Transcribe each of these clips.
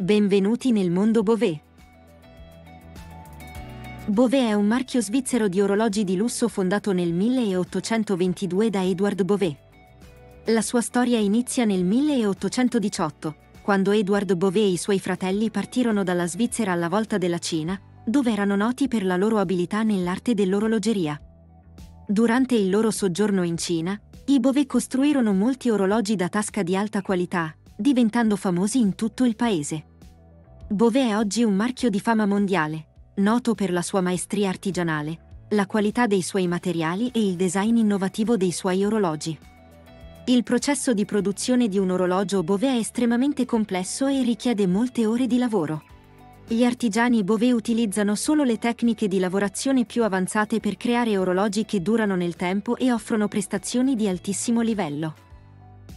Benvenuti nel mondo Bovet. Bovet è un marchio svizzero di orologi di lusso fondato nel 1822 da Edward Bovet. La sua storia inizia nel 1818, quando Edward Bovet e i suoi fratelli partirono dalla Svizzera alla volta della Cina, dove erano noti per la loro abilità nell'arte dell'orologeria. Durante il loro soggiorno in Cina, i Bovet costruirono molti orologi da tasca di alta qualità, diventando famosi in tutto il paese. Bovet è oggi un marchio di fama mondiale, noto per la sua maestria artigianale, la qualità dei suoi materiali e il design innovativo dei suoi orologi. Il processo di produzione di un orologio Bovet è estremamente complesso e richiede molte ore di lavoro. Gli artigiani Bovet utilizzano solo le tecniche di lavorazione più avanzate per creare orologi che durano nel tempo e offrono prestazioni di altissimo livello.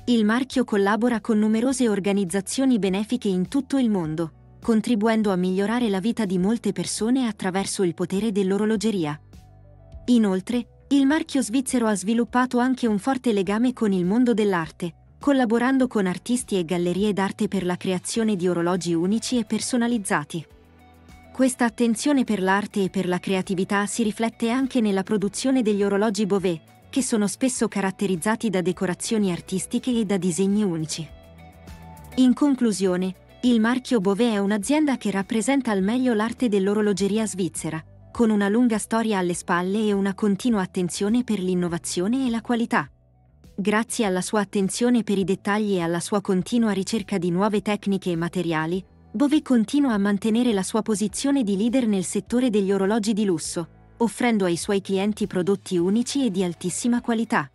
Il marchio collabora con numerose organizzazioni benefiche in tutto il mondo, contribuendo a migliorare la vita di molte persone attraverso il potere dell'orologeria. Inoltre, il marchio svizzero ha sviluppato anche un forte legame con il mondo dell'arte, collaborando con artisti e gallerie d'arte per la creazione di orologi unici e personalizzati. Questa attenzione per l'arte e per la creatività si riflette anche nella produzione degli orologi Bovet, che sono spesso caratterizzati da decorazioni artistiche e da disegni unici. In conclusione, il marchio Bovet è un'azienda che rappresenta al meglio l'arte dell'orologeria svizzera, con una lunga storia alle spalle e una continua attenzione per l'innovazione e la qualità. Grazie alla sua attenzione per i dettagli e alla sua continua ricerca di nuove tecniche e materiali, Bovet continua a mantenere la sua posizione di leader nel settore degli orologi di lusso, offrendo ai suoi clienti prodotti unici e di altissima qualità.